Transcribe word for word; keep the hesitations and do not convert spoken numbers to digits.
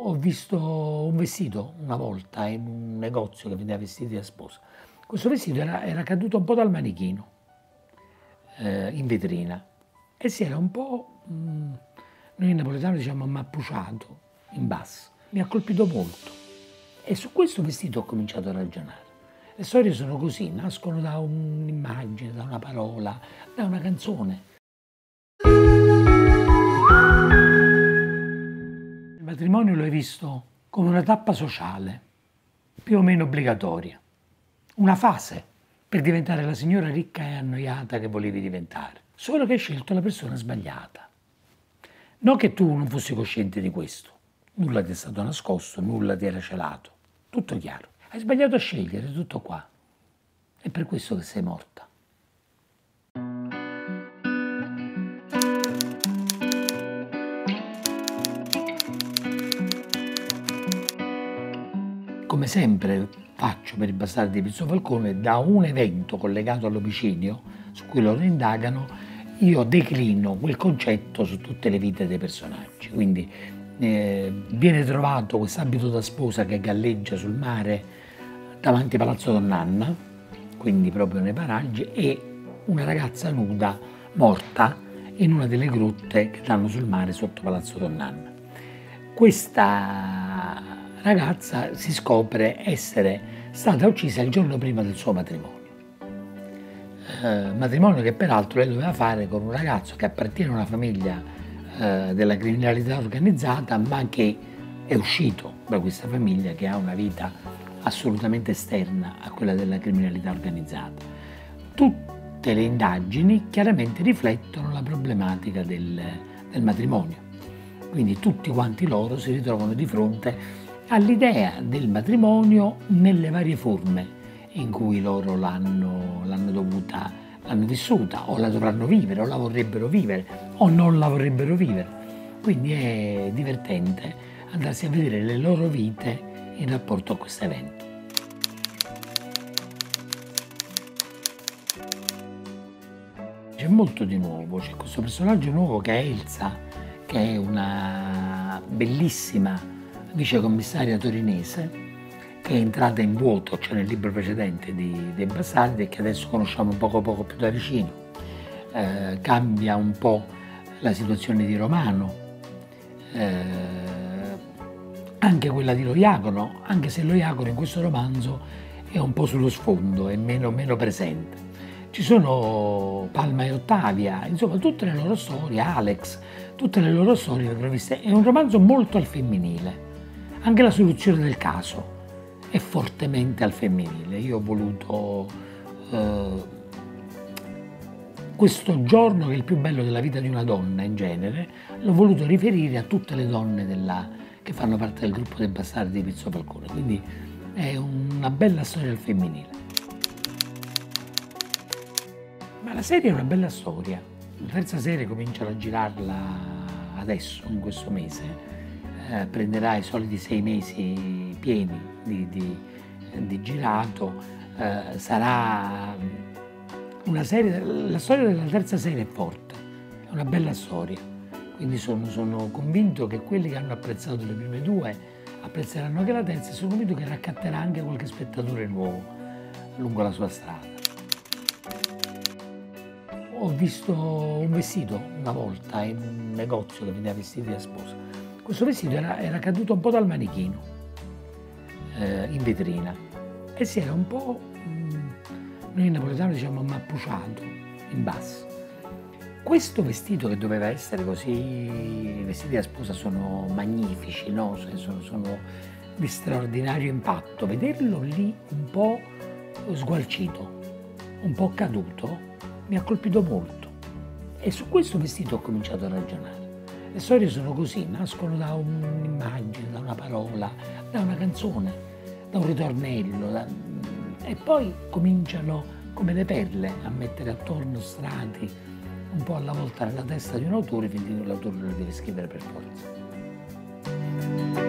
Ho visto un vestito una volta in un negozio che vendeva vestiti da sposa. Questo vestito era, era caduto un po' dal manichino, eh, in vetrina, e si era un po', mh, noi in napoletano diciamo, mappucciato in basso. Mi ha colpito molto e su questo vestito ho cominciato a ragionare. Le storie sono così, nascono da un'immagine, da una parola, da una canzone. Il matrimonio lo hai visto come una tappa sociale, più o meno obbligatoria, una fase per diventare la signora ricca e annoiata che volevi diventare, solo che hai scelto la persona sbagliata. Non che tu non fossi cosciente di questo, nulla ti è stato nascosto, nulla ti era celato, tutto chiaro. Hai sbagliato a scegliere, tutto qua. È per questo che sei morta. Come sempre faccio per i Bastardi di Pizzofalcone, da un evento collegato all'omicidio, su cui loro indagano, io declino quel concetto su tutte le vite dei personaggi. Quindi eh, viene trovato quest'abito da sposa che galleggia sul mare, davanti a Palazzo Donn'Anna, quindi proprio nei paraggi, e una ragazza nuda, morta, in una delle grotte che danno sul mare sotto Palazzo Donn'Anna. Questa ragazza si scopre essere stata uccisa il giorno prima del suo matrimonio. Eh, matrimonio che peraltro lei doveva fare con un ragazzo che appartiene a una famiglia eh, della criminalità organizzata, ma che è uscito da questa famiglia che ha una vita assolutamente esterna a quella della criminalità organizzata. Tutte le indagini chiaramente riflettono la problematica del, del matrimonio, quindi tutti quanti loro si ritrovano di fronte all'idea del matrimonio nelle varie forme in cui loro l'hanno dovuta, l'hanno vissuta, o la dovranno vivere, o la vorrebbero vivere, o non la vorrebbero vivere. Quindi è divertente andarsi a vedere le loro vite in rapporto a questo evento. C'è molto di nuovo, c'è questo personaggio nuovo che è Elsa, che è una bellissima vicecommissaria torinese che è entrata in vuoto, cioè nel libro precedente di, dei Bastardi, e che adesso conosciamo un poco poco più da vicino. Eh, cambia un po' la situazione di Romano, eh, anche quella di Lojacono, anche se Lojacono in questo romanzo è un po' sullo sfondo, è meno, meno presente. Ci sono Palma e Ottavia, insomma tutte le loro storie, Alex, tutte le loro storie le provviste. È un romanzo molto al femminile, anche la soluzione del caso è fortemente al femminile. Io ho voluto eh, questo giorno, che è il più bello della vita di una donna in genere, l'ho voluto riferire a tutte le donne della che fanno parte del gruppo dei Bastardi di Pizzofalcone, quindi è una bella storia al femminile. Ma la serie è una bella storia. La terza serie cominciano a girarla adesso, in questo mese, eh, prenderà i soliti sei mesi pieni di, di, di girato, eh, sarà una serie, la storia della terza serie è forte, è una bella storia. Quindi sono, sono convinto che quelli che hanno apprezzato le prime due apprezzeranno anche la terza, e sono convinto che raccatterà anche qualche spettatore nuovo lungo la sua strada. Ho visto un vestito una volta in un negozio che vendeva vestiti da sposa. Questo vestito era, era caduto un po' dal manichino, eh, in vetrina, e si era un po', mh, noi in napoletano diciamo, mappucciato in basso. Questo vestito, che doveva essere così, i vestiti da sposa sono magnifici, no? sono, sono di straordinario impatto. Vederlo lì un po' sgualcito, un po' caduto, mi ha colpito molto. E su questo vestito ho cominciato a ragionare. Le storie sono così, nascono da un'immagine, da una parola, da una canzone, da un ritornello, da... e poi cominciano come le perle a mettere attorno strati, un po' alla volta nella testa di un autore, finché l'autore lo deve scrivere per forza.